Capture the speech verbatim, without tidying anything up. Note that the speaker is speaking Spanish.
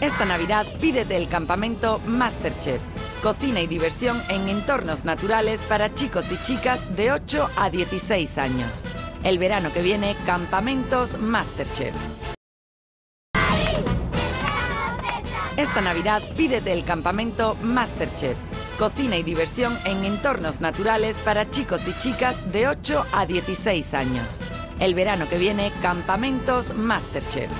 Esta Navidad pídete el campamento MasterChef. Cocina y diversión en entornos naturales para chicos y chicas de ocho a dieciséis años. El verano que viene, Campamentos MasterChef. Esta Navidad pídete el campamento MasterChef. Cocina y diversión en entornos naturales para chicos y chicas de ocho a dieciséis años. El verano que viene, Campamentos MasterChef.